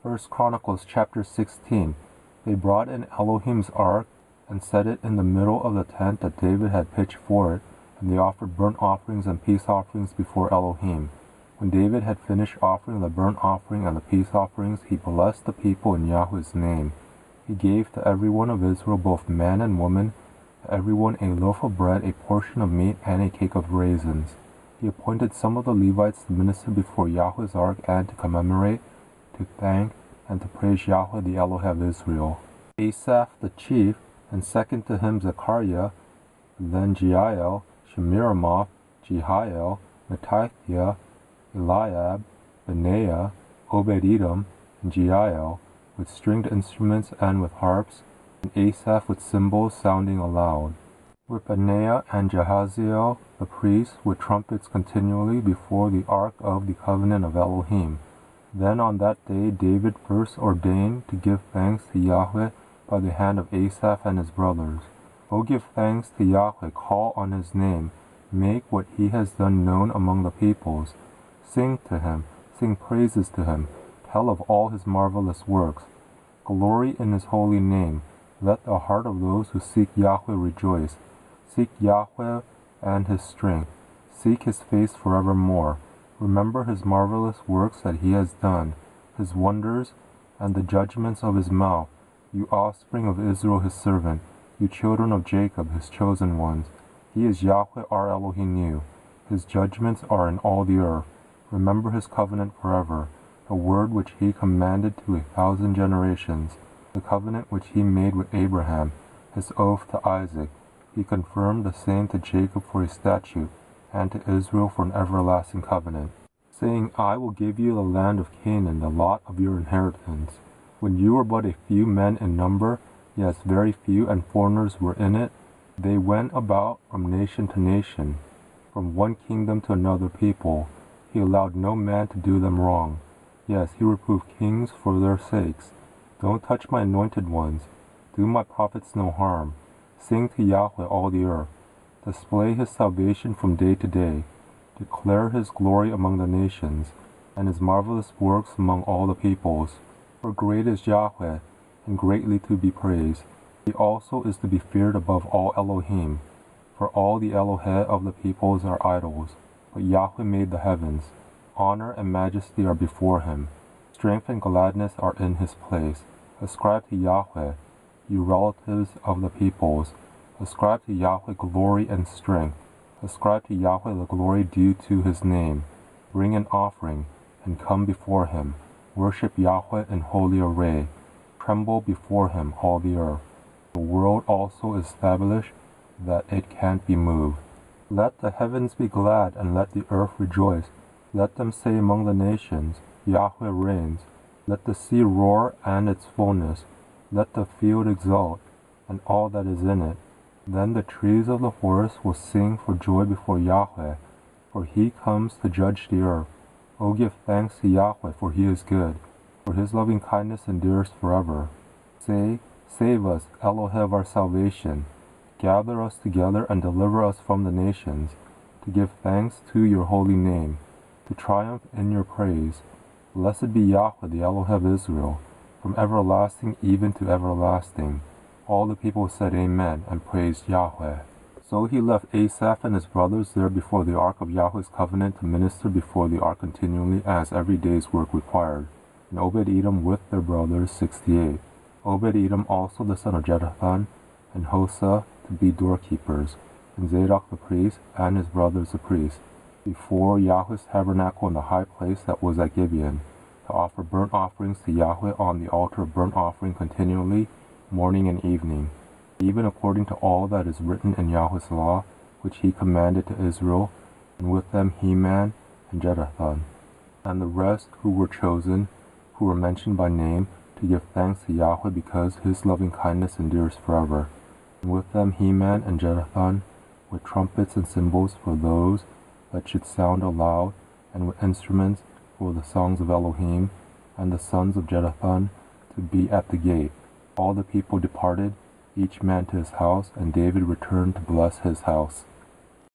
First Chronicles chapter 16. They brought in Elohim's ark and set it in the middle of the tent that David had pitched for it, and they offered burnt offerings and peace offerings before Elohim. When David had finished offering the burnt offering and the peace offerings, he blessed the people in Yahweh's name. He gave to every one of Israel, both man and woman, to everyone a loaf of bread, a portion of meat, and a cake of raisins. He appointed some of the Levites to minister before Yahweh's ark and to commemorate, to thank, and to praise Yahweh the Elohim of Israel. Asaph the chief, and second to him Zechariah, then Jeiel, Shemiramoth, Jehiel, Matithiah, Eliab, Benaiah, Obed-Edom, and Jeiel, with stringed instruments and with harps, and Asaph with cymbals sounding aloud. With Benaiah and Jehaziel, the priests, with trumpets continually before the ark of the covenant of Elohim. Then on that day David first ordained to give thanks to Yahweh by the hand of Asaph and his brothers. O give thanks to Yahweh, call on his name, make what he has done known among the peoples. Sing to him, sing praises to him, tell of all his marvelous works. Glory in his holy name, let the heart of those who seek Yahweh rejoice. Seek Yahweh and his strength, seek his face forevermore. Remember his marvelous works that he has done, his wonders, and the judgments of his mouth, you offspring of Israel his servant, you children of Jacob his chosen ones. He is Yahweh our Elohim, you. His judgments are in all the earth. Remember his covenant forever, the word which he commanded to 1,000 generations, the covenant which he made with Abraham, his oath to Isaac. He confirmed the same to Jacob for a statute, and to Israel for an everlasting covenant, saying, I will give you the land of Canaan, the lot of your inheritance. When you were but a few men in number, yes, very few, and foreigners were in it, they went about from nation to nation, from one kingdom to another people. He allowed no man to do them wrong. Yes, he reproved kings for their sakes. Don't touch my anointed ones. Do my prophets no harm. Sing to Yahweh all the earth. Display his salvation from day to day, declare his glory among the nations, and his marvelous works among all the peoples. For great is Yahweh, and greatly to be praised. He also is to be feared above all Elohim, for all the Elohim of the peoples are idols. But Yahweh made the heavens. Honor and majesty are before him. Strength and gladness are in his place. Ascribe to Yahweh, you relatives of the peoples. Ascribe to Yahweh glory and strength. Ascribe to Yahweh the glory due to his name. Bring an offering, and come before him. Worship Yahweh in holy array. Tremble before him, all the earth. The world also is established, that it can't be moved. Let the heavens be glad, and let the earth rejoice. Let them say among the nations, Yahweh reigns. Let the sea roar and its fullness. Let the field exult, and all that is in it. Then the trees of the forest will sing for joy before Yahweh, for he comes to judge the earth. O give thanks to Yahweh, for he is good, for his loving kindness endures forever. Say, save us, Elohim of our salvation. Gather us together and deliver us from the nations, to give thanks to your holy name, to triumph in your praise. Blessed be Yahweh, the Elohim of Israel, from everlasting even to everlasting. All the people said Amen, and praised Yahweh. So he left Asaph and his brothers there before the ark of Yahweh's covenant to minister before the ark continually, as every day's work required. And Obed-Edom with their brothers 68. Obed-Edom also the son of Jeduthun, and Hosea to be doorkeepers, and Zadok the priest, and his brothers the priests, before Yahweh's tabernacle in the high place that was at Gibeon, to offer burnt offerings to Yahweh on the altar of burnt offering continually, morning and evening, even according to all that is written in Yahweh's law, which he commanded to Israel, and with them Heman and Jeduthun, and the rest who were chosen, who were mentioned by name, to give thanks to Yahweh because his loving kindness endures forever, and with them Heman and Jeduthun, with trumpets and cymbals for those that should sound aloud, and with instruments for the songs of Elohim, and the sons of Jeduthun to be at the gate. All the people departed, each man to his house, and David returned to bless his house.